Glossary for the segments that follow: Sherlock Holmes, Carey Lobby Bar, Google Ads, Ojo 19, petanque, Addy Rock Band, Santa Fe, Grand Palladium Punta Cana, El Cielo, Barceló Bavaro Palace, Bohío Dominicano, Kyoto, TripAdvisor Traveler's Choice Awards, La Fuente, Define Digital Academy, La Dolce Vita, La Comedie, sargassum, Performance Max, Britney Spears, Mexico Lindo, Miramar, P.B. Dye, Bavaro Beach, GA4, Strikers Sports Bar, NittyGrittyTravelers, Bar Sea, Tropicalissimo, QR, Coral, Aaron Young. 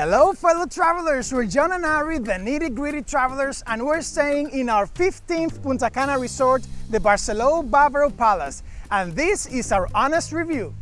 Hello fellow travelers, we're John and Ari, the Nitty Gritty Travelers, and we're staying in our 15th Punta Cana resort, the Barceló Bavaro Palace, and this is our honest review.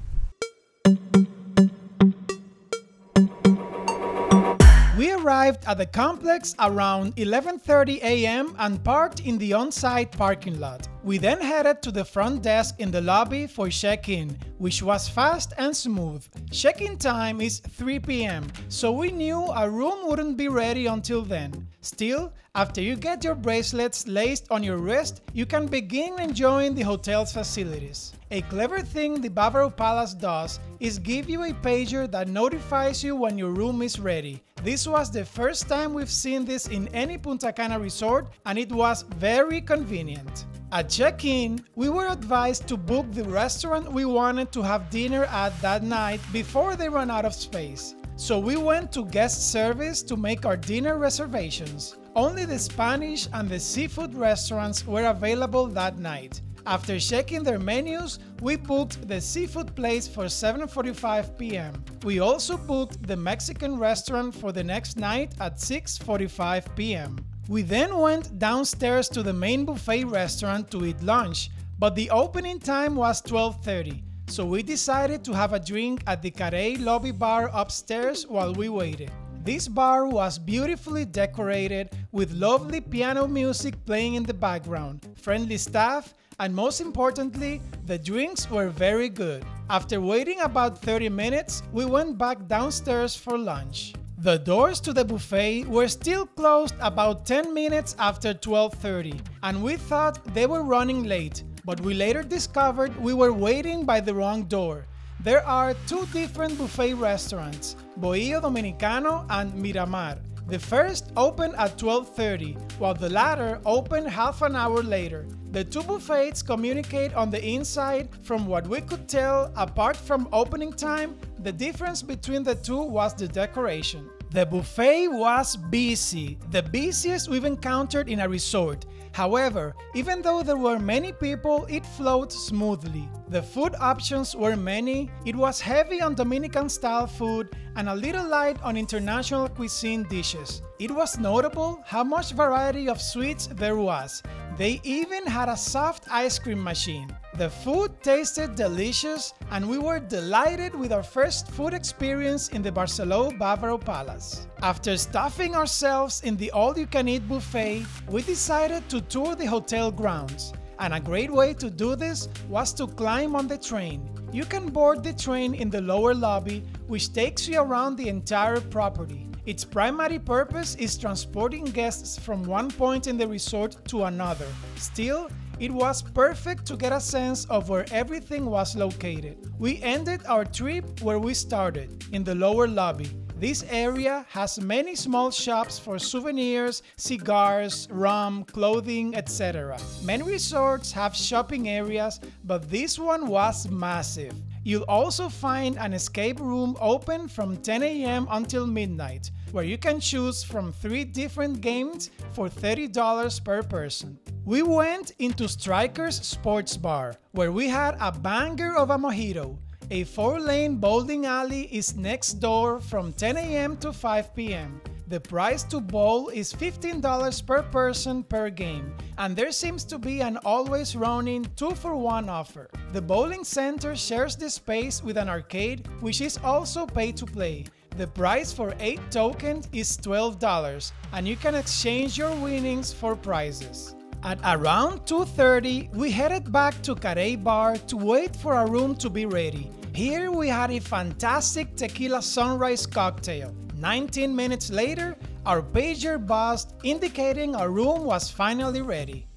We arrived at the complex around 11:30 a.m. and parked in the on-site parking lot. We then headed to the front desk in the lobby for check-in, which was fast and smooth. Check-in time is 3 p.m., so we knew our room wouldn't be ready until then. Still, after you get your bracelets laced on your wrist, you can begin enjoying the hotel's facilities. A clever thing the Bavaro Palace does is give you a pager that notifies you when your room is ready. This was the first time we've seen this in any Punta Cana resort, and it was very convenient. At check-in, we were advised to book the restaurant we wanted to have dinner at that night before they ran out of space. So we went to guest service to make our dinner reservations. Only the Spanish and the seafood restaurants were available that night. After checking their menus, we booked the seafood place for 7:45 p.m. We also booked the Mexican restaurant for the next night at 6:45 p.m. We then went downstairs to the main buffet restaurant to eat lunch, but the opening time was 12:30, so we decided to have a drink at the Carey Lobby Bar upstairs while we waited. This bar was beautifully decorated with lovely piano music playing in the background, friendly staff, and most importantly, the drinks were very good. After waiting about 30 minutes, we went back downstairs for lunch. The doors to the buffet were still closed about 10 minutes after 12:30, and we thought they were running late, but we later discovered we were waiting by the wrong door. There are two different buffet restaurants, Bohío Dominicano and Miramar. The first opened at 12:30, while the latter opened half an hour later. The two buffets communicate on the inside. From what we could tell, apart from opening time, the difference between the two was the decoration. The buffet was busy, the busiest we've encountered in a resort. However, even though there were many people, it flowed smoothly. The food options were many. It was heavy on Dominican-style food and a little light on international cuisine dishes. It was notable how much variety of sweets there was. They even had a soft ice cream machine. The food tasted delicious, and we were delighted with our first food experience in the Barceló Bavaro Palace. After stuffing ourselves in the all-you-can-eat buffet, we decided to tour the hotel grounds, and a great way to do this was to climb on the train. You can board the train in the lower lobby, which takes you around the entire property. Its primary purpose is transporting guests from one point in the resort to another. Still, it was perfect to get a sense of where everything was located. We ended our trip where we started, in the lower lobby. This area has many small shops for souvenirs, cigars, rum, clothing, etc. Many resorts have shopping areas, but this one was massive. You'll also find an escape room open from 10 a.m. until midnight, where you can choose from 3 different games for $30 per person. We went into Strikers Sports Bar, where we had a banger of a mojito. A 4-lane bowling alley is next door from 10 a.m. to 5 p.m. The price to bowl is $15 per person per game, and there seems to be an always running 2-for-1 offer. The bowling center shares the space with an arcade, which is also pay to play. The price for 8 tokens is $12, and you can exchange your winnings for prizes. At around 2:30, we headed back to Carey Bar to wait for our room to be ready. Here we had a fantastic tequila sunrise cocktail. 19 minutes later, our pager buzzed, indicating our room was finally ready.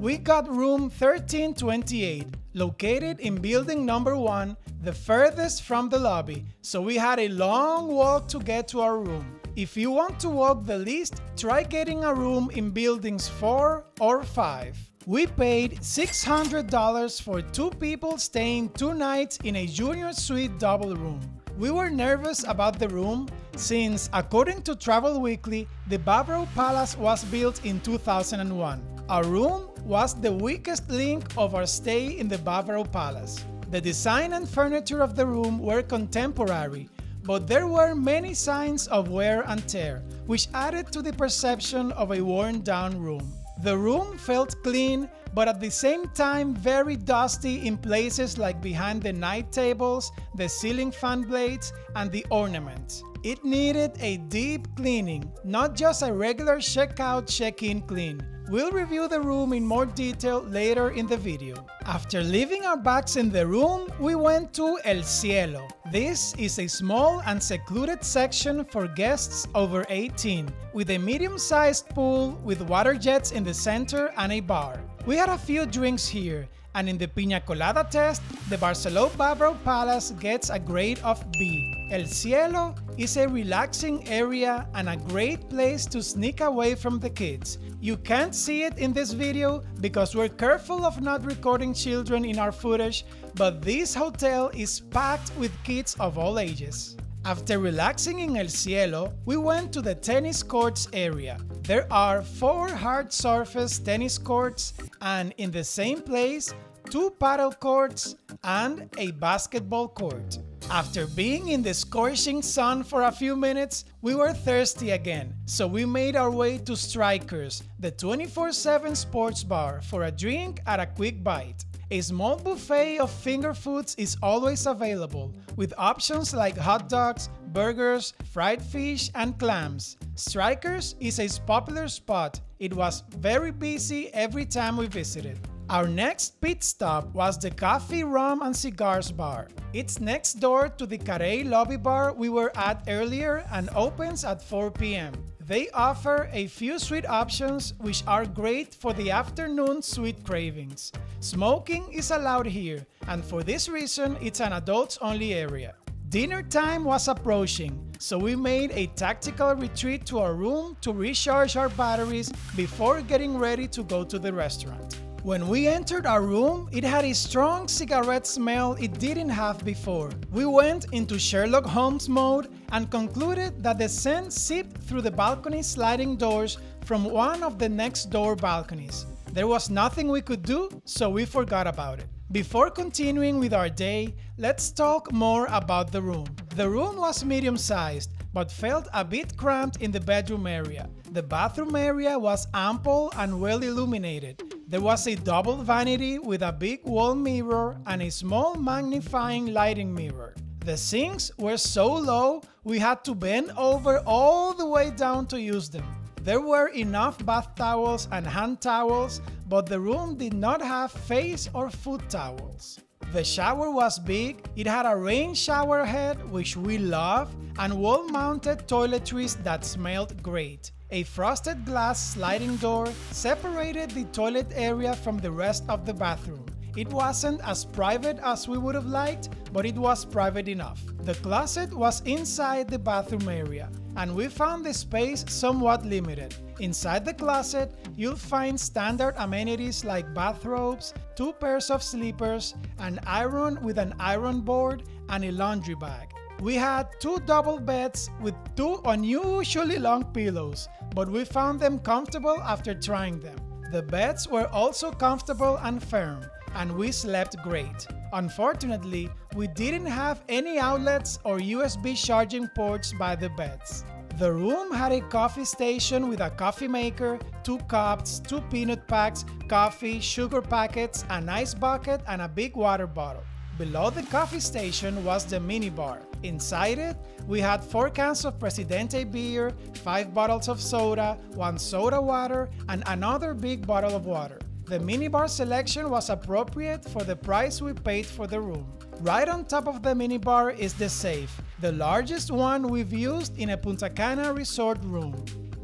We got room 1328, located in building number 1, the furthest from the lobby, so we had a long walk to get to our room. If you want to walk the least, try getting a room in buildings 4 or 5. We paid $600 for 2 people staying 2 nights in a junior suite double room. We were nervous about the room, since, according to Travel Weekly, the Bavaro Palace was built in 2001. Our room was the weakest link of our stay in the Bavaro Palace. The design and furniture of the room were contemporary, but there were many signs of wear and tear, which added to the perception of a worn-down room. The room felt clean, but at the same time very dusty in places like behind the night tables, the ceiling fan blades, and the ornaments. It needed a deep cleaning, not just a regular check-out, check-in clean. We'll review the room in more detail later in the video. After leaving our bags in the room, we went to El Cielo. This is a small and secluded section for guests over 18, with a medium-sized pool with water jets in the center and a bar. We had a few drinks here, and in the piña colada test, the Barceló Bavaro Palace gets a grade of B. El Cielo is a relaxing area and a great place to sneak away from the kids. You can't see it in this video because we're careful of not recording children in our footage, but this hotel is packed with kids of all ages. After relaxing in El Cielo, we went to the tennis courts area. There are 4 hard surface tennis courts and in the same place, 2 paddle courts and a basketball court. After being in the scorching sun for a few minutes, we were thirsty again, so we made our way to Strikers, the 24/7 sports bar, for a drink at a quick bite. A small buffet of finger foods is always available, with options like hot dogs, burgers, fried fish, and clams. Strikers is a popular spot. It was very busy every time we visited. Our next pit stop was the Coffee, Rum and Cigars Bar. It's next door to the Carey Lobby Bar we were at earlier and opens at 4 p.m. They offer a few sweet options which are great for the afternoon sweet cravings. Smoking is allowed here, and for this reason it's an adults-only area. Dinner time was approaching, so we made a tactical retreat to our room to recharge our batteries before getting ready to go to the restaurant. When we entered our room, it had a strong cigarette smell it didn't have before. We went into Sherlock Holmes mode and concluded that the scent seeped through the balcony sliding doors from one of the next door balconies. There was nothing we could do, so we forgot about it. Before continuing with our day, let's talk more about the room. The room was medium-sized, but felt a bit cramped in the bedroom area. The bathroom area was ample and well illuminated. There was a double vanity with a big wall mirror and a small magnifying lighting mirror. The sinks were so low, we had to bend over all the way down to use them. There were enough bath towels and hand towels, but the room did not have face or foot towels. The shower was big, it had a rain shower head, which we love, and wall-mounted toiletries that smelled great. A frosted glass sliding door separated the toilet area from the rest of the bathroom. It wasn't as private as we would have liked, but it was private enough. The closet was inside the bathroom area, and we found the space somewhat limited. Inside the closet, you'll find standard amenities like bathrobes, 2 pairs of slippers, an iron with an iron board, and a laundry bag. We had 2 double beds with 2 unusually long pillows, but we found them comfortable after trying them. The beds were also comfortable and firm, and we slept great. Unfortunately, we didn't have any outlets or USB charging ports by the beds. The room had a coffee station with a coffee maker, 2 cups, 2 peanut packs, coffee, sugar packets, an ice bucket, and a big water bottle. Below the coffee station was the minibar. Inside it, we had 4 cans of Presidente beer, 5 bottles of soda, 1 soda water, and another big bottle of water. The minibar selection was appropriate for the price we paid for the room. Right on top of the minibar is the safe, the largest one we've used in a Punta Cana resort room.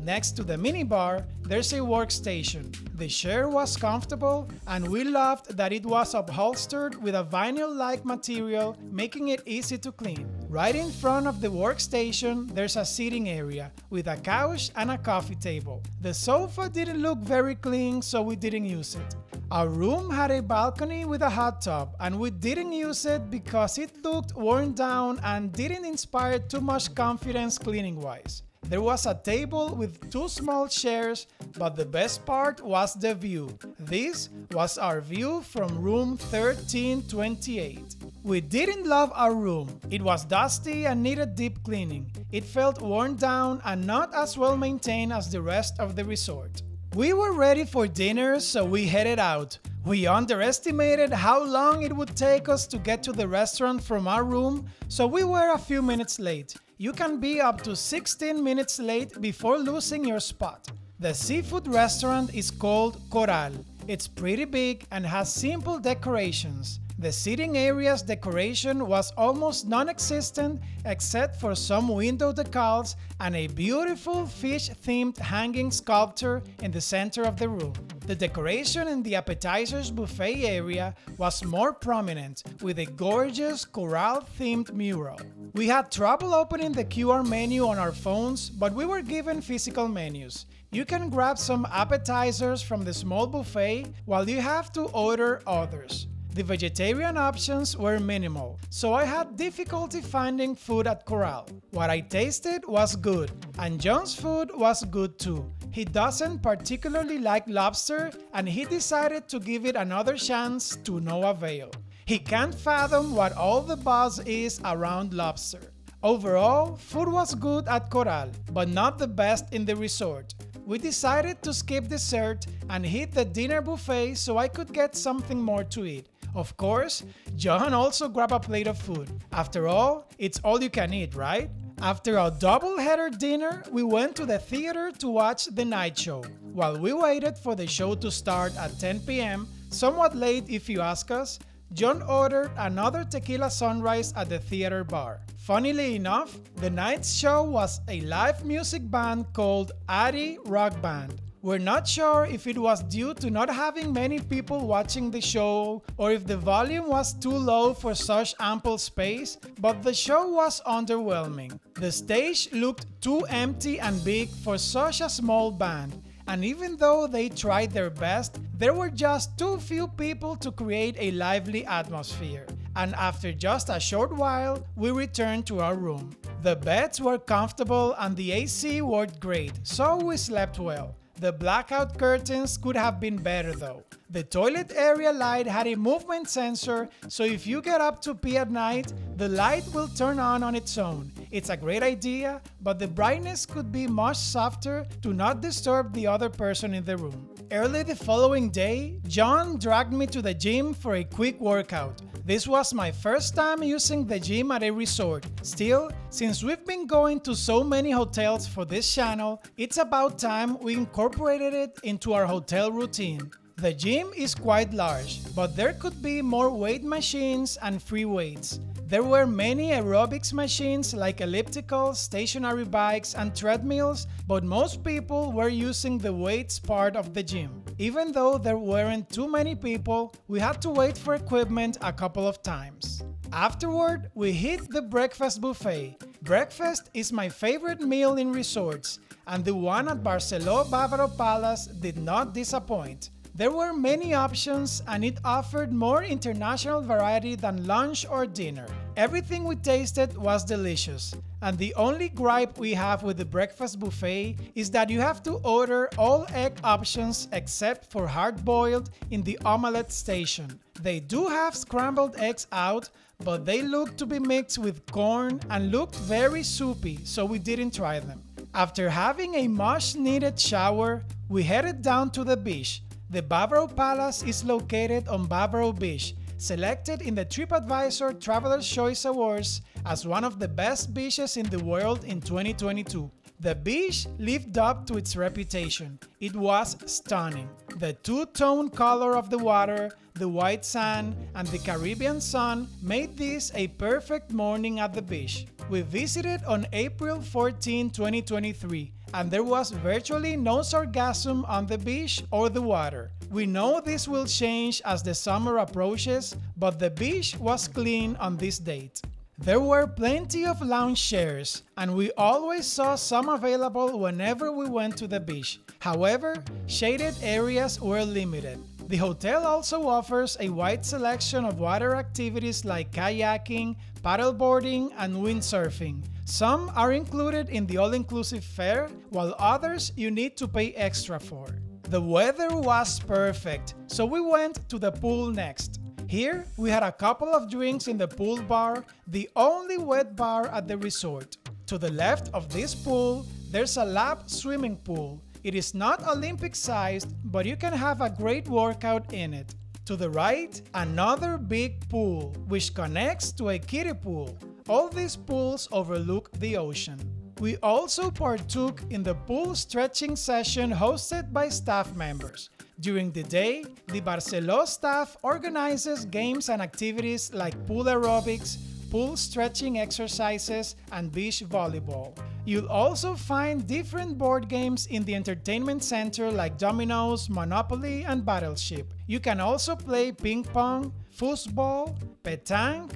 Next to the minibar, there's a workstation. The chair was comfortable, and we loved that it was upholstered with a vinyl-like material, making it easy to clean. Right in front of the workstation, there's a sitting area, with a couch and a coffee table. The sofa didn't look very clean, so we didn't use it. Our room had a balcony with a hot tub, and we didn't use it because it looked worn down and didn't inspire too much confidence cleaning-wise. There was a table with two small chairs, but the best part was the view. This was our view from room 1328. We didn't love our room. It was dusty and needed deep cleaning. It felt worn down and not as well maintained as the rest of the resort. We were ready for dinner, so we headed out. We underestimated how long it would take us to get to the restaurant from our room, so we were a few minutes late. You can be up to 16 minutes late before losing your spot. The seafood restaurant is called Coral. It's pretty big and has simple decorations. The seating area's decoration was almost non-existent except for some window decals and a beautiful fish-themed hanging sculpture in the center of the room. The decoration in the appetizers buffet area was more prominent, with a gorgeous coral-themed mural. We had trouble opening the QR menu on our phones, but we were given physical menus. You can grab some appetizers from the small buffet, while you have to order others. The vegetarian options were minimal, so I had difficulty finding food at Coral. What I tasted was good, and John's food was good too. He doesn't particularly like lobster, and he decided to give it another chance to no avail. He can't fathom what all the buzz is around lobster. Overall, food was good at Coral, but not the best in the resort. We decided to skip dessert and hit the dinner buffet so I could get something more to eat. Of course, John also grabbed a plate of food. After all, it's all you can eat, right? After our double-header dinner, we went to the theater to watch the night show. While we waited for the show to start at 10 p.m., somewhat late if you ask us, John ordered another tequila sunrise at the theater bar. Funnily enough, the night's show was a live music band called Addy Rock Band. We're not sure if it was due to not having many people watching the show or if the volume was too low for such ample space, but the show was underwhelming. The stage looked too empty and big for such a small band, and even though they tried their best, there were just too few people to create a lively atmosphere. And after just a short while, we returned to our room. The beds were comfortable and the AC worked great, so we slept well. The blackout curtains could have been better though. The toilet area light had a movement sensor, so if you get up to pee at night, the light will turn on its own. It's a great idea, but the brightness could be much softer to not disturb the other person in the room. Early the following day, John dragged me to the gym for a quick workout. This was my first time using the gym at a resort. Still, since we've been going to so many hotels for this channel, it's about time we incorporated it into our hotel routine. The gym is quite large, but there could be more weight machines and free weights. There were many aerobics machines like ellipticals, stationary bikes, and treadmills, but most people were using the weights part of the gym. Even though there weren't too many people, we had to wait for equipment a couple of times. Afterward, we hit the breakfast buffet. Breakfast is my favorite meal in resorts, and the one at Barceló Bavaro Palace did not disappoint. There were many options, and it offered more international variety than lunch or dinner. Everything we tasted was delicious, and the only gripe we have with the breakfast buffet is that you have to order all egg options except for hard-boiled in the omelette station. They do have scrambled eggs out, but they look to be mixed with corn and looked very soupy, so we didn't try them. After having a much-needed shower, we headed down to the beach. The Bavaro Palace is located on Bavaro Beach, selected in the TripAdvisor Traveler's Choice Awards as one of the best beaches in the world in 2022. The beach lived up to its reputation. It was stunning. The two-tone color of the water, the white sand, and the Caribbean sun made this a perfect morning at the beach. We visited on April 14, 2023. And there was virtually no sargassum on the beach or the water. We know this will change as the summer approaches, but the beach was clean on this date. There were plenty of lounge chairs, and we always saw some available whenever we went to the beach. However, shaded areas were limited. The hotel also offers a wide selection of water activities like kayaking, paddleboarding, and windsurfing. Some are included in the all-inclusive fare, while others you need to pay extra for. The weather was perfect, so we went to the pool next. Here, we had a couple of drinks in the pool bar, the only wet bar at the resort. To the left of this pool, there's a lap swimming pool. It is not Olympic-sized, but you can have a great workout in it. To the right, another big pool, which connects to a kiddie pool. All these pools overlook the ocean. We also partook in the pool stretching session hosted by staff members. During the day, the Barceló staff organizes games and activities like pool aerobics, pool stretching exercises, and beach volleyball. You'll also find different board games in the entertainment center like dominoes, Monopoly, and Battleship. You can also play ping pong, foosball, petanque,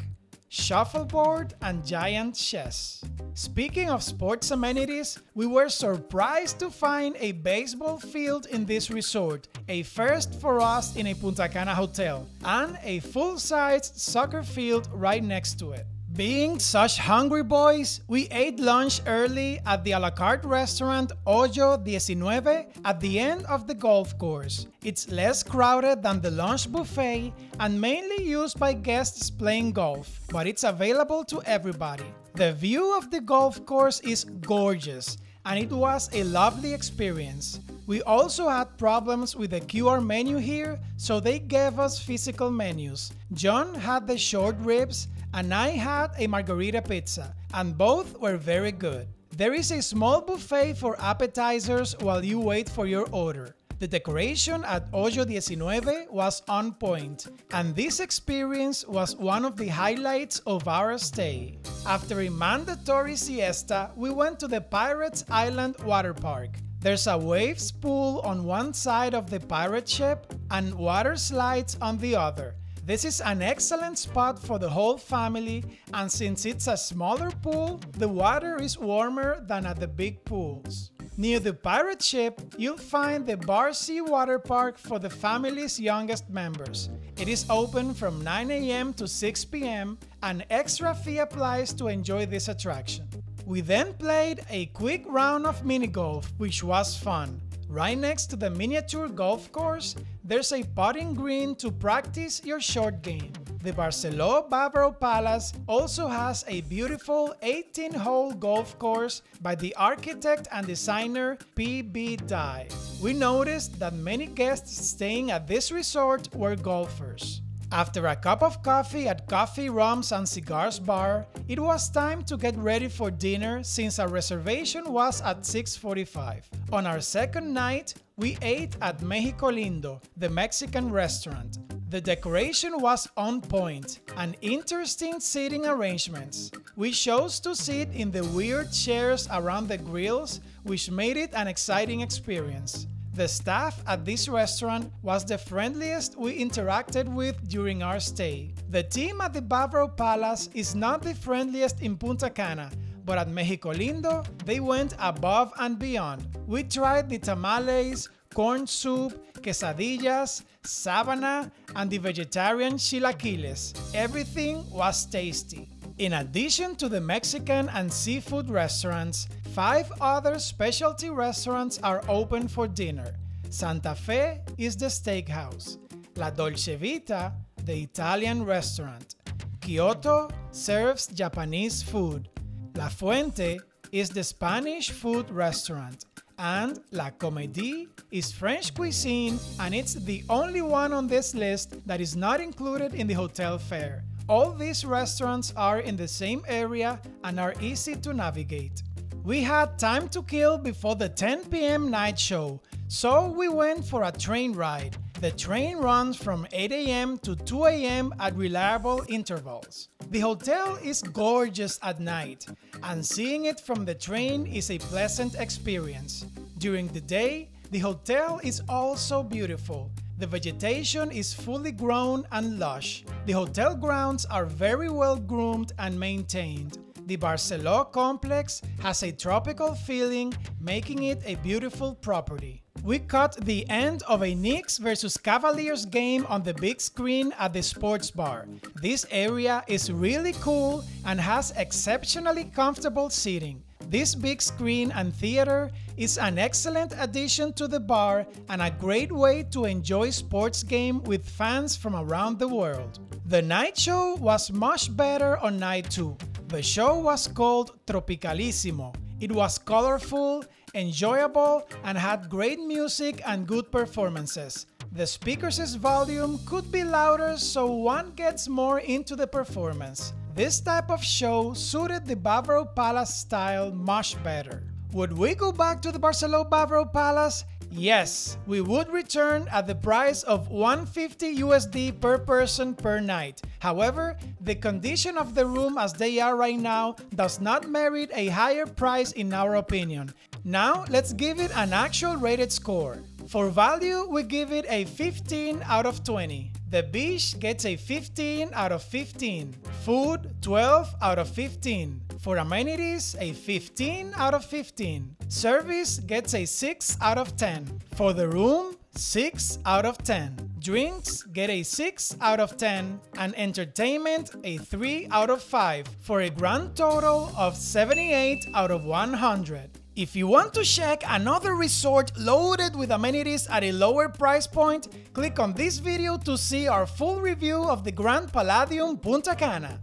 shuffleboard, and giant chess. Speaking of sports amenities, we were surprised to find a baseball field in this resort, a first for us in a Punta Cana hotel, and a full-sized soccer field right next to it. Being such hungry boys, we ate lunch early at the a la carte restaurant Ojo 19 at the end of the golf course. It's less crowded than the lunch buffet and mainly used by guests playing golf, but it's available to everybody. The view of the golf course is gorgeous, and it was a lovely experience. We also had problems with the QR menu here, so they gave us physical menus. John had the short ribs, and I had a margarita pizza, and both were very good. There is a small buffet for appetizers while you wait for your order. The decoration at Ojo 19 was on point, and this experience was one of the highlights of our stay. After a mandatory siesta, we went to the Pirates Island water park. There's a waves pool on one side of the pirate ship and water slides on the other. This is an excellent spot for the whole family, and since it's a smaller pool, the water is warmer than at the big pools. Near the pirate ship, you'll find the Bar Sea water park for the family's youngest members. It is open from 9 a.m. to 6 p.m. An extra fee applies to enjoy this attraction. We then played a quick round of mini golf, which was fun. Right next to the miniature golf course, there's a putting green to practice your short game. The Barceló Bavaro Palace also has a beautiful 18-hole golf course by the architect and designer P.B. Dye. We noticed that many guests staying at this resort were golfers. After a cup of coffee at Coffee, Rums and Cigars Bar, it was time to get ready for dinner since our reservation was at 6:45. On our second night, we ate at Mexico Lindo, the Mexican restaurant. The decoration was on point and interesting seating arrangements. We chose to sit in the weird chairs around the grills, which made it an exciting experience. The staff at this restaurant was the friendliest we interacted with during our stay. The team at the Bavaro Palace is not the friendliest in Punta Cana, but at Mexico Lindo, they went above and beyond. We tried the tamales, corn soup, quesadillas, sabana, and the vegetarian chilaquiles. Everything was tasty. In addition to the Mexican and seafood restaurants, 5 other specialty restaurants are open for dinner. Santa Fe is the steakhouse, La Dolce Vita, the Italian restaurant, Kyoto serves Japanese food, La Fuente is the Spanish food restaurant, and La Comedie is French cuisine, and it's the only one on this list that is not included in the hotel fare. All these restaurants are in the same area and are easy to navigate. We had time to kill before the 10 p.m. night show, so we went for a train ride. The train runs from 8 a.m. to 2 a.m. at reliable intervals. The hotel is gorgeous at night, and seeing it from the train is a pleasant experience. During the day, the hotel is also beautiful. The vegetation is fully grown and lush. The hotel grounds are very well groomed and maintained. The Barceló complex has a tropical feeling, making it a beautiful property. We caught the end of a Knicks versus Cavaliers game on the big screen at the sports bar. This area is really cool and has exceptionally comfortable seating. This big screen and theater is an excellent addition to the bar and a great way to enjoy sports game with fans from around the world. The night show was much better on night two. The show was called Tropicalissimo. It was colorful, enjoyable, and had great music and good performances. The speakers' volume could be louder so one gets more into the performance. This type of show suited the Bavaro Palace style much better. Would we go back to the Barceló Bavaro Palace? Yes, we would return at the price of $150 USD per person per night. However, the condition of the room as they are right now does not merit a higher price in our opinion. Now let's give it an actual rated score. For value, we give it a 15 out of 20. The beach gets a 15 out of 15. Food, 12 out of 15. For amenities, a 15 out of 15. Service gets a 6 out of 10. For the room, 6 out of 10. Drinks get a 6 out of 10. And entertainment, a 3 out of 5. For a grand total of 78 out of 100. If you want to check another resort loaded with amenities at a lower price point, click on this video to see our full review of the Grand Palladium Punta Cana.